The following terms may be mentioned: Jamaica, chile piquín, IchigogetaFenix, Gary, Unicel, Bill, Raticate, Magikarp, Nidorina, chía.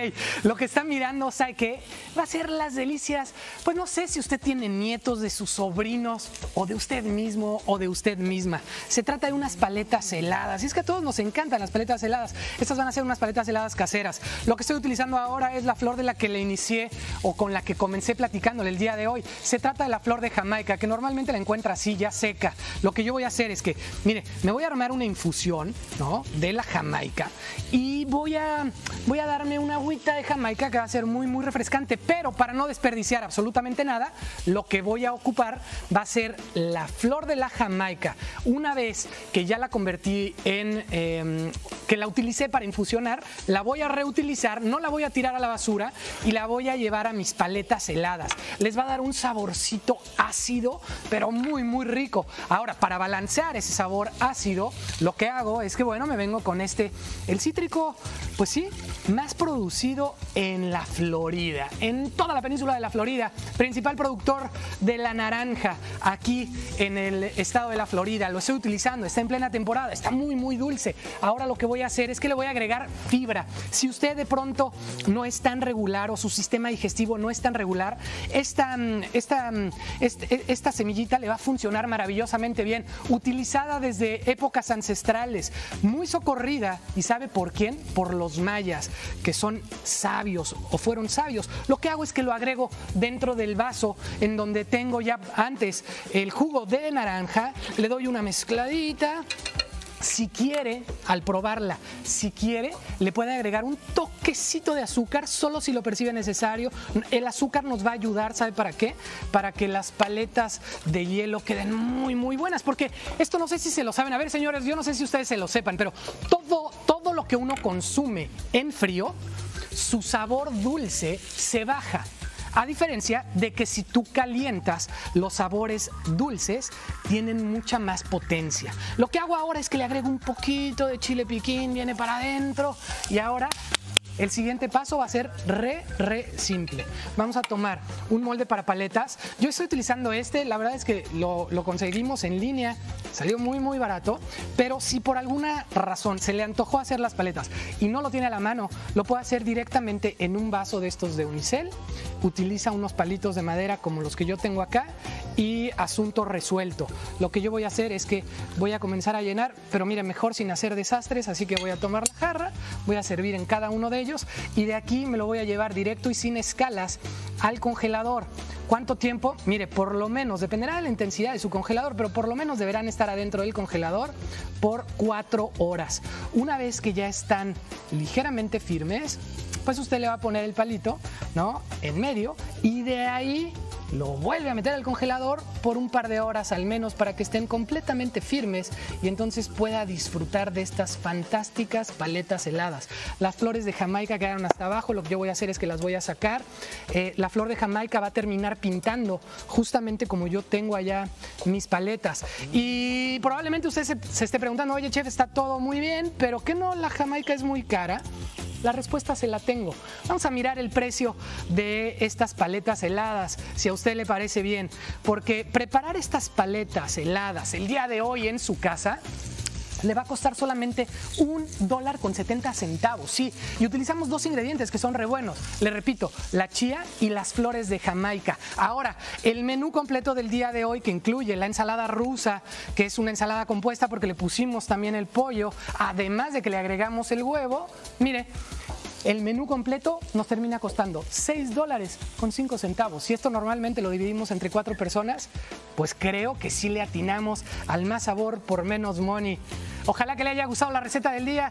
güey. Lo que está mirando, o sea, que va a ser las delicias. Pues no sé si usted tiene nietos de sus sobrinos o de usted mismo o de usted misma. Se trata de unas paletas heladas. Y es que a todos nos encantan las paletas heladas. Estas van a ser unas paletas heladas caseras. Lo que estoy utilizando ahora es la flor de la que le inicié o con la que comencé platicándole el día de hoy. Se trata de la flor de Jamaica, que normalmente la encuentra así, ya seca. Lo que yo voy a hacer es que, mire, me voy a armar una infusión, ¿no?, de la Jamaica y voy a darme una agüita de Jamaica que va a ser muy, muy refrescante. Pero para no desperdiciar absolutamente nada, lo que voy a ocupar va a ser la flor de la Jamaica. Una vez que ya la convertí en, que la utilicé para infusionar, la voy a reutilizar, no la voy a tirar a la basura y la voy a llevar a mis paletas heladas. Les va a dar un saborcito ácido, pero muy, muy rico. Ahora, para balancear ese sabor ácido, lo que hago es que, bueno, me vengo con este, el cítrico, pues sí, más producido en la Florida, en toda la península de la Florida, principal productor de la naranja aquí en el estado de la Florida. Lo estoy utilizando, está en plena temporada, está muy, muy dulce. Ahora lo que voy a hacer es que le voy a agregar fibra. Si usted de pronto no es tan regular o su sistema digestivo no es tan regular, esta semillita le va a funcionar maravillosamente bien, utilizada desde épocas ancestrales, muy socorrida. ¿Y sabe por quién? Por los mayas, que son sabios o fueron sabios. Lo que hago es que lo agrego dentro del vaso en donde tengo ya antes el jugo de naranja, le doy una mezcladita. Si quiere, al probarla, si quiere, le puede agregar un toquecito de azúcar, solo si lo percibe necesario. El azúcar nos va a ayudar, ¿sabe para qué? Para que las paletas de hielo queden muy, muy buenas, porque esto no sé si se lo saben. A ver, señores, yo no sé si ustedes se lo sepan, pero todo lo que uno consume en frío, su sabor dulce se baja. A diferencia de que si tú calientas, los sabores dulces tienen mucha más potencia. Lo que hago ahora es que le agrego un poquito de chile piquín, viene para adentro. Y ahora el siguiente paso va a ser re simple. Vamos a tomar un molde para paletas. Yo estoy utilizando este, la verdad es que lo conseguimos en línea, salió muy, muy barato. Pero si por alguna razón se le antojó hacer las paletas y no lo tiene a la mano, lo puede hacer directamente en un vaso de estos de Unicel. Utiliza unos palitos de madera como los que yo tengo acá y asunto resuelto. Lo que yo voy a hacer es que voy a comenzar a llenar, pero mire, mejor sin hacer desastres, así que voy a tomar la jarra, voy a servir en cada uno de ellos y de aquí me lo voy a llevar directo y sin escalas al congelador. ¿Cuánto tiempo? Mire, por lo menos, dependerá de la intensidad de su congelador, pero por lo menos deberán estar adentro del congelador por 4 horas. Una vez que ya están ligeramente firmes, pues usted le va a poner el palito, ¿no?, en medio y de ahí lo vuelve a meter al congelador por un par de horas al menos para que estén completamente firmes y entonces pueda disfrutar de estas fantásticas paletas heladas. Las flores de Jamaica quedaron hasta abajo, lo que yo voy a hacer es que las voy a sacar. La flor de Jamaica va a terminar pintando justamente como yo tengo allá mis paletas. Y probablemente usted se esté preguntando, oye chef, está todo muy bien, pero ¿qué no? La Jamaica es muy cara. La respuesta se la tengo. Vamos a mirar el precio de estas paletas heladas, si a usted le parece bien, porque preparar estas paletas heladas el día de hoy en su casa le va a costar solamente $1.70, sí, y utilizamos dos ingredientes que son re buenos, le repito, la chía y las flores de Jamaica. Ahora, el menú completo del día de hoy, que incluye la ensalada rusa, que es una ensalada compuesta porque le pusimos también el pollo, además de que le agregamos el huevo, mire, el menú completo nos termina costando $6.05. Si esto normalmente lo dividimos entre 4 personas, pues creo que sí le atinamos al más sabor por menos money. Ojalá que le haya gustado la receta del día.